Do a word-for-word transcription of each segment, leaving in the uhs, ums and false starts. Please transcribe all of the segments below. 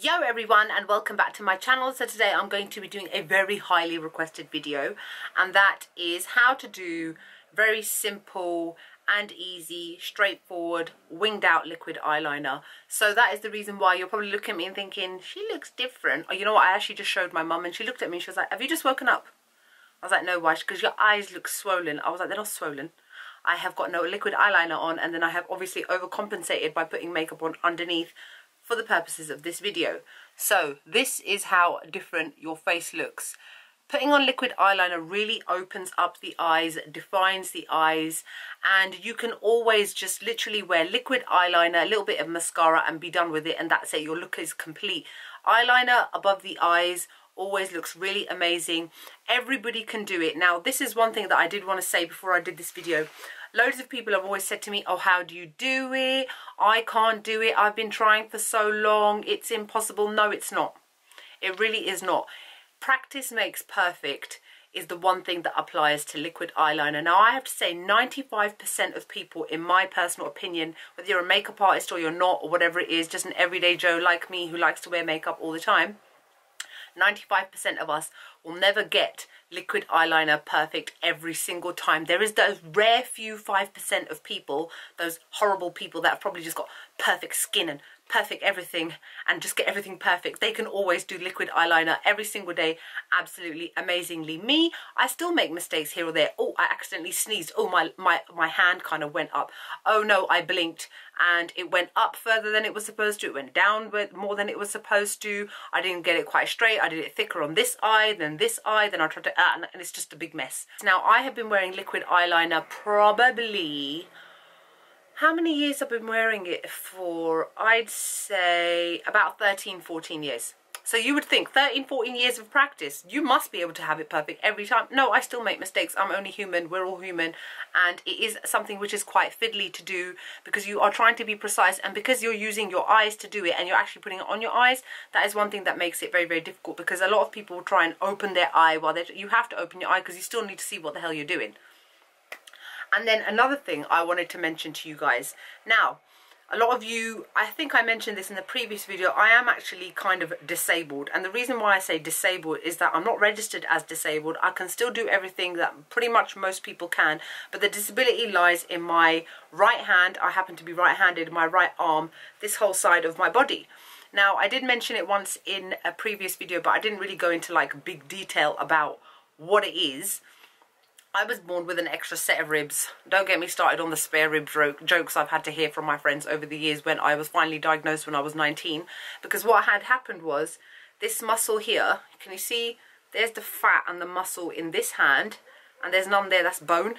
Yo everyone, and welcome back to my channel. So today I'm going to be doing a very highly requested video, and that is how to do very simple and easy, straightforward, winged out liquid eyeliner. So that is the reason why you're probably looking at me and thinking, she looks different. Or you know what, I actually just showed my mum and she looked at me and she was like, have you just woken up? I was like, no, why? Because your eyes look swollen. I was like, they're not swollen. I have got no liquid eyeliner on, and then I have obviously overcompensated by putting makeup on underneath for the purposes of this video. So this is how different your face looks. Putting on liquid eyeliner really opens up the eyes, defines the eyes, and you can always just literally wear liquid eyeliner, a little bit of mascara, and be done with it, and that's it. Your look is complete. Eyeliner above the eyes always looks really amazing. Everybody can do it. Now, this is one thing that I did want to say before I did this video. Loads of people have always said to me, oh, how do you do it? I can't do it. I've been trying for so long. It's impossible. No, it's not. It really is not. Practice makes perfect is the one thing that applies to liquid eyeliner. Now, I have to say ninety-five percent of people, in my personal opinion, whether you're a makeup artist or you're not, or whatever it is, just an everyday Joe like me who likes to wear makeup all the time, ninety-five percent of us will never get liquid eyeliner perfect every single time. There is those rare few five percent of people, those horrible people that have probably just got perfect skin and perfect everything and just get everything perfect. They can always do liquid eyeliner every single day absolutely amazingly. Me, I still make mistakes here or there. Oh, I accidentally sneezed. Oh, my my my hand kind of went up. Oh no, I blinked and it went up further than it was supposed to. It went down more than it was supposed to. I didn't get it quite straight. I did it thicker on this eye than this eye, then I tried to uh, and it's just a big mess. Now, I have been wearing liquid eyeliner probably, how many years I've been wearing it for? I'd say about thirteen, fourteen years. So you would think thirteen, fourteen years of practice, you must be able to have it perfect every time. No, I still make mistakes. I'm only human. We're all human. And it is something which is quite fiddly to do because you are trying to be precise, and because you're using your eyes to do it and you're actually putting it on your eyes, that is one thing that makes it very, very difficult, because a lot of people try and open their eye while they're, you have to open your eye because you still need to see what the hell you're doing. And then another thing I wanted to mention to you guys. Now, a lot of you, I think I mentioned this in the previous video, I am actually kind of disabled. And the reason why I say disabled is that I'm not registered as disabled. I can still do everything that pretty much most people can. But the disability lies in my right hand. I happen to be right-handed, my right arm, this whole side of my body. Now, I did mention it once in a previous video, but I didn't really go into like big detail about what it is. I was born with an extra set of ribs. Don't get me started on the spare rib jokes I've had to hear from my friends over the years when I was finally diagnosed when I was nineteen. Because what had happened was this muscle here, can you see? There's the fat and the muscle in this hand, and there's none there, that's bone.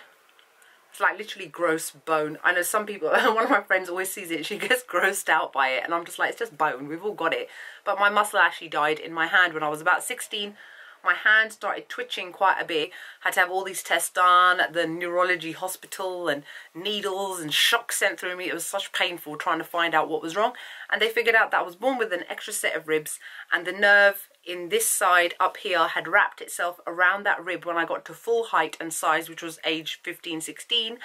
It's like literally gross bone. I know some people, one of my friends always sees it, she gets grossed out by it, and I'm just like, it's just bone, we've all got it. But my muscle actually died in my hand when I was about sixteen. My hand started twitching quite a bit. Had to have all these tests done at the neurology hospital, and needles and shocks sent through me. It was such painful trying to find out what was wrong. And they figured out that I was born with an extra set of ribs, and the nerve in this side up here had wrapped itself around that rib when I got to full height and size, which was age fifteen, sixteen.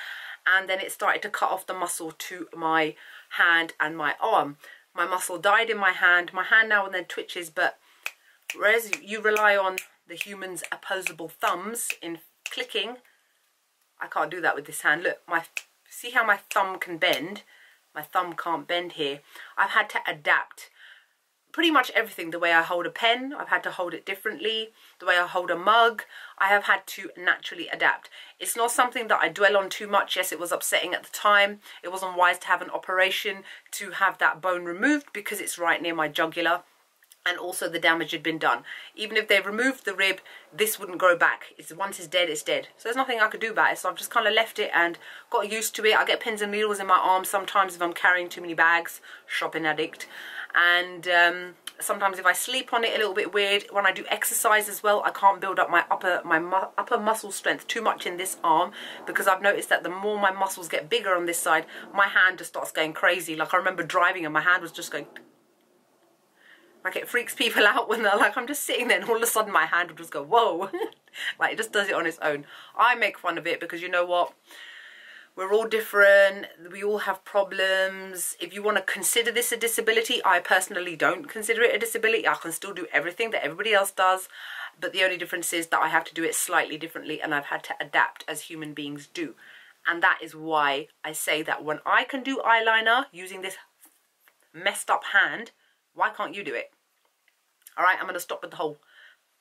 And then it started to cut off the muscle to my hand and my arm. My muscle died in my hand. My hand now and then twitches, but whereas you rely on the human's opposable thumbs in clicking, I can't do that with this hand. Look, my see how my thumb can bend? My thumb can't bend here. I've had to adapt pretty much everything. The way I hold a pen, I've had to hold it differently. The way I hold a mug, I have had to naturally adapt. It's not something that I dwell on too much. Yes, it was upsetting at the time. It wasn't wise to have an operation to have that bone removed because it's right near my jugular. And also the damage had been done. Even if they removed the rib, this wouldn't grow back. It's, once it's dead, it's dead. So there's nothing I could do about it. So I've just kind of left it and got used to it. I get pins and needles in my arms sometimes if I'm carrying too many bags. Shopping addict. And um, sometimes if I sleep on it, a little bit weird. When I do exercise as well, I can't build up my upper my mu upper muscle strength too much in this arm, because I've noticed that the more my muscles get bigger on this side, my hand just starts going crazy. Like, I remember driving and my hand was just going... Like, it freaks people out when they're like, I'm just sitting there and all of a sudden my hand will just go, whoa. Like, it just does it on its own. I make fun of it because you know what? We're all different, we all have problems. If you want to consider this a disability, I personally don't consider it a disability. I can still do everything that everybody else does, but the only difference is that I have to do it slightly differently, and I've had to adapt as human beings do. And that is why I say that when I can do eyeliner using this messed up hand, why can't you do it? All right, I'm going to stop with the whole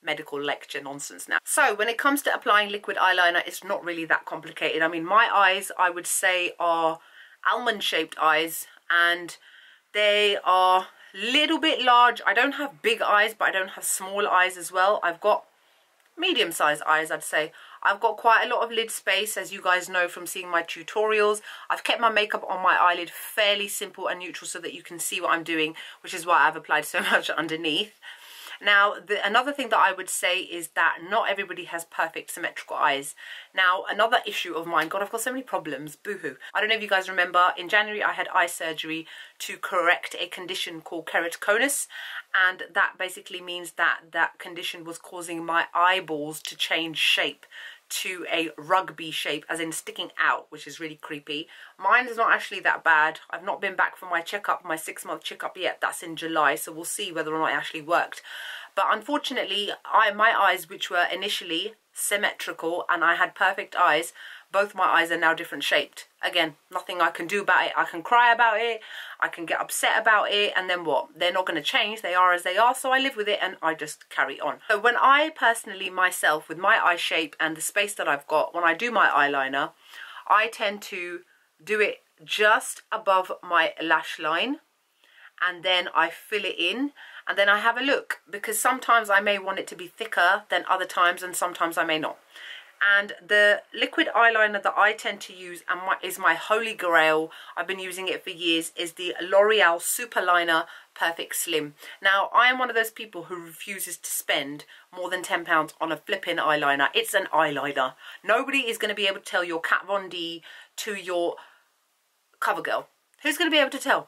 medical lecture nonsense now. So when it comes to applying liquid eyeliner, it's not really that complicated. I mean, my eyes, I would say, are almond shaped eyes, and they are a little bit large. I don't have big eyes, but I don't have small eyes as well. I've got medium sized eyes, I'd say. I've got quite a lot of lid space, as you guys know from seeing my tutorials. I've kept my makeup on my eyelid fairly simple and neutral so that you can see what I'm doing, which is why I've applied so much underneath. Now, the, another thing that I would say is that not everybody has perfect symmetrical eyes. Now, another issue of mine, God, I've got so many problems, boohoo. I don't know if you guys remember, in January I had eye surgery to correct a condition called keratoconus, and that basically means that that condition was causing my eyeballs to change shape to a rugby shape, as in sticking out, which is really creepy. Mine is not actually that bad. I've not been back for my checkup, my six month checkup yet. That's in July, so we'll see whether or not it actually worked. But unfortunately, I, my eyes, which were initially symmetrical and I had perfect eyes, both my eyes are now different shaped. Again, nothing I can do about it. I can cry about it, I can get upset about it, and then what? They're not going to change. They are as they are, so I live with it and I just carry on. So when I personally, myself, with my eye shape and the space that I've got, when I do my eyeliner, I tend to do it just above my lash line, and then I fill it in, and then I have a look, because sometimes I may want it to be thicker than other times, and sometimes I may not. And the liquid eyeliner that I tend to use and my, is my holy grail, I've been using it for years, is the L'Oreal Superliner Perfect Slim. Now, I am one of those people who refuses to spend more than ten pounds on a flipping eyeliner. It's an eyeliner. Nobody is going to be able to tell your Kat Von D to your Covergirl. Who's going to be able to tell?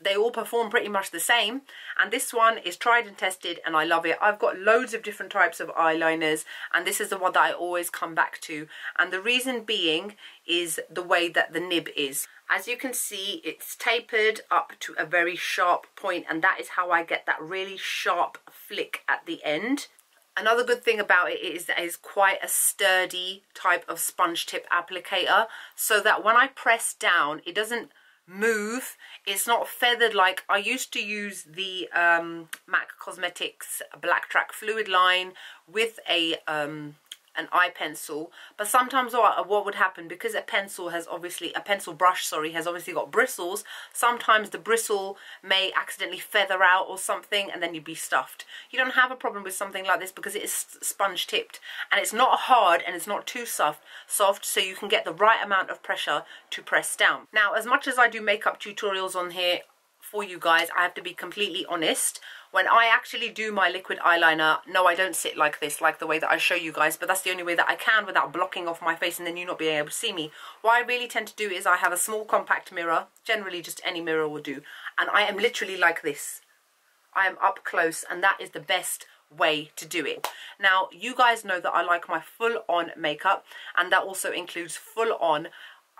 They all perform pretty much the same, and this one is tried and tested and I love it. I've got loads of different types of eyeliners, and this is the one that I always come back to, and the reason being is the way that the nib is. As you can see, it's tapered up to a very sharp point, and that is how I get that really sharp flick at the end. Another good thing about it is that it is quite a sturdy type of sponge tip applicator, so that when I press down, it doesn't move. It's not feathered like I used to use the um, MAC Cosmetics Black Track fluid line with a um, an eye pencil. But sometimes what would happen, because a pencil has obviously a pencil brush sorry has obviously got bristles, sometimes the bristle may accidentally feather out or something, and then you'd be stuffed. You don't have a problem with something like this because it is sponge tipped, and it's not hard and it's not too soft soft, so you can get the right amount of pressure to press down. Now, as much as I do makeup tutorials on here for you guys, I have to be completely honest. When I actually do my liquid eyeliner, no, I don't sit like this, like the way that I show you guys, but that's the only way that I can without blocking off my face and then you not being able to see me. What I really tend to do is I have a small compact mirror, generally just any mirror will do, and I am literally like this. I am up close, and that is the best way to do it. Now, you guys know that I like my full-on makeup, and that also includes full-on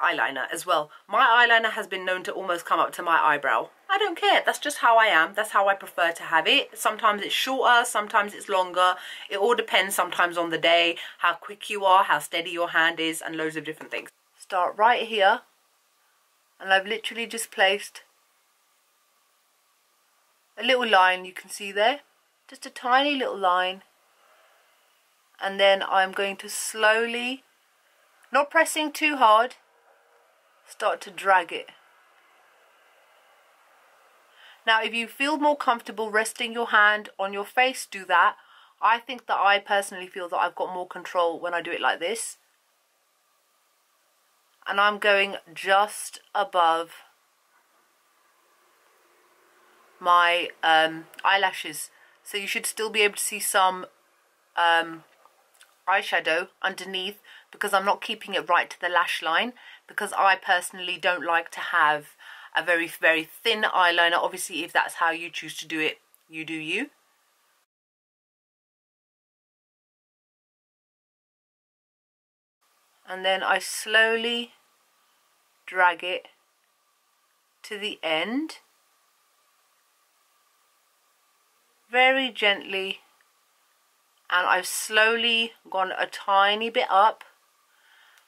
eyeliner as well. My eyeliner has been known to almost come up to my eyebrow. I don't care, that's just how I am, that's how I prefer to have it. Sometimes it's shorter, sometimes it's longer, it all depends sometimes on the day, how quick you are, how steady your hand is, and loads of different things. Start right here, and I've literally just placed a little line, you can see there, just a tiny little line, and then I'm going to slowly, not pressing too hard, start to drag it. Now, if you feel more comfortable resting your hand on your face, do that. I think that I personally feel that I've got more control when I do it like this. And I'm going just above my um, eyelashes. So you should still be able to see some um, eyeshadow underneath, because I'm not keeping it right to the lash line, because I personally don't like to have a very, very thin eyeliner. Obviously, if that's how you choose to do it, you do you. and then I slowly drag it to the end, very gently, and I've slowly gone a tiny bit up.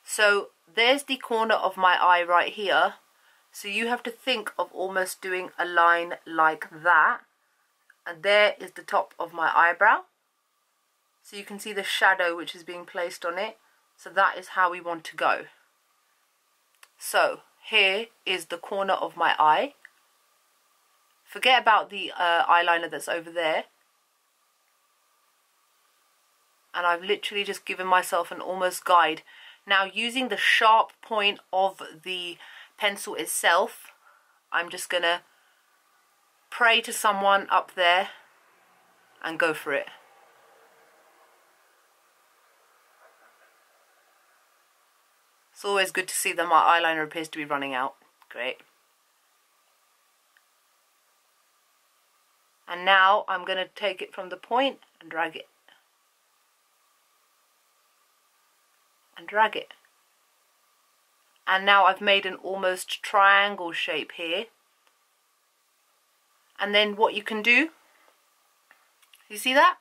So there's the corner of my eye right here, so you have to think of almost doing a line like that, and there is the top of my eyebrow, so you can see the shadow which is being placed on it. So that is how we want to go. So here is the corner of my eye. Forget about the uh, eyeliner that's over there. And I've literally just given myself an almost guide. Now, using the sharp point of the pencil itself, I'm just going to pray to someone up there and go for it. It's always good to see that my eyeliner appears to be running out. Great. And now I'm going to take it from the point and drag it. And drag it. And now I've made an almost triangle shape here. And then what you can do, you see that?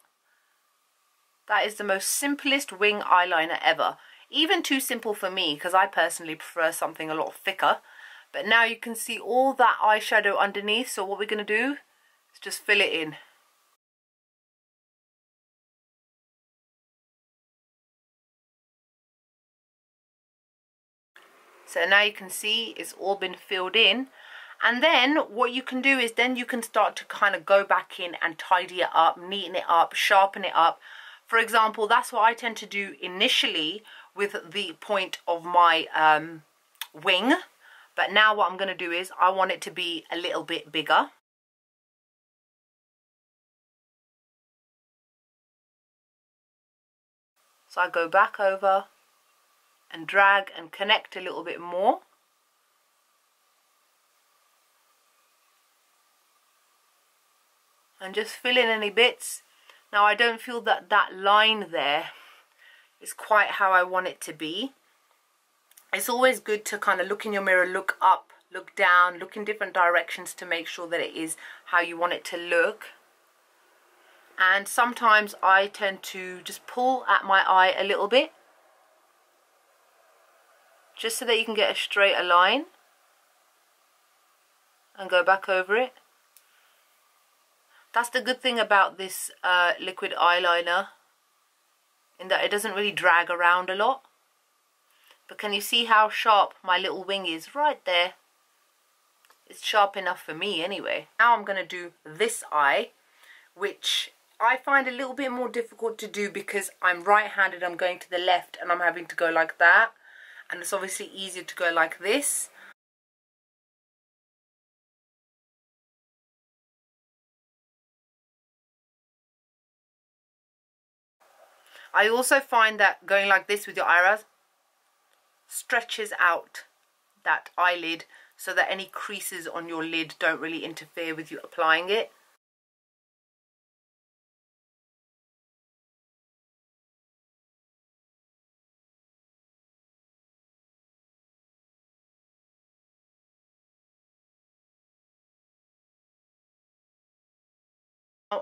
That is the most simplest wing eyeliner ever. Even too simple for me, because I personally prefer something a lot thicker. But now you can see all that eyeshadow underneath. So what we're going to do is just fill it in. So now you can see it's all been filled in. And then what you can do is then you can start to kind of go back in and tidy it up, neaten it up, sharpen it up. For example, that's what I tend to do initially with the point of my um, wing, but now what I'm going to do is I want it to be a little bit bigger. So I go back over and drag and connect a little bit more. And just fill in any bits. Now I don't feel that that line there is quite how I want it to be. It's always good to kind of look in your mirror, look up, look down, look in different directions to make sure that it is how you want it to look. And sometimes I tend to just pull at my eye a little bit, just so that you can get a straighter line, and go back over it. That's the good thing about this uh, liquid eyeliner, in that it doesn't really drag around a lot. But can you see how sharp my little wing is right there? It's sharp enough for me anyway. Now I'm going to do this eye, which I find a little bit more difficult to do because I'm right-handed, I'm going to the left, and I'm having to go like that. And it's obviously easier to go like this. I also find that going like this with your eyebrows stretches out that eyelid so that any creases on your lid don't really interfere with you applying it.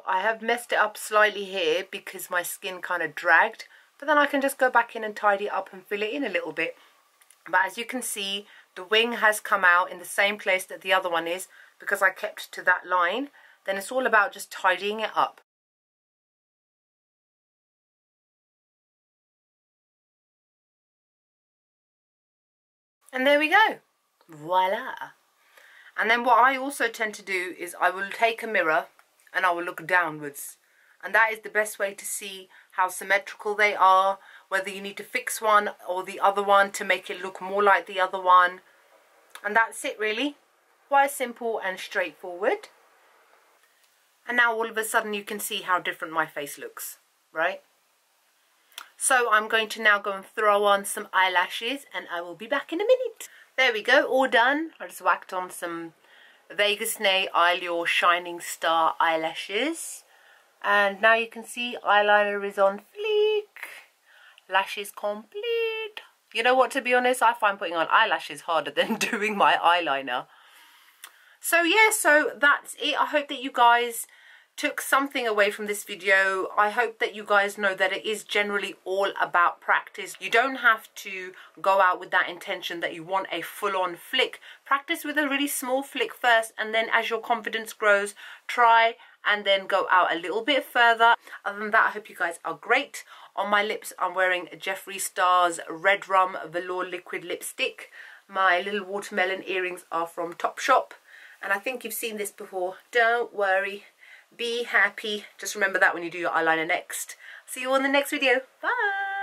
I have messed it up slightly here because my skin kind of dragged, but then I can just go back in and tidy it up and fill it in a little bit. But as you can see, the wing has come out in the same place that the other one is because I kept to that line. Then it's all about just tidying it up. And there we go. Voila. And then what I also tend to do is I will take a mirror and I will look downwards, and that is the best way to see how symmetrical they are, whether you need to fix one or the other one to make it look more like the other one. And that's it really, quite simple and straightforward. And now all of a sudden you can see how different my face looks, right? So I'm going to now go and throw on some eyelashes and I will be back in a minute. There we go, all done. I just whacked on some Vegas Ney Eyelure Shining Star eyelashes, and now you can see eyeliner is on fleek, lashes complete, You know what, to be honest, I find putting on eyelashes harder than doing my eyeliner. So yeah, so that's it. I hope that you guys took something away from this video. I hope that you guys know that it is generally all about practice. You don't have to go out with that intention that you want a full-on flick. Practice with a really small flick first, and then as your confidence grows, try and then go out a little bit further. Other than that, I hope you guys are great. On my lips, I'm wearing Jeffree Star's Red Rum Velour Liquid Lipstick. My little watermelon earrings are from Topshop. And I think you've seen this before. Don't worry. Be happy. Just remember that when you do your eyeliner next. See you on the next video. Bye.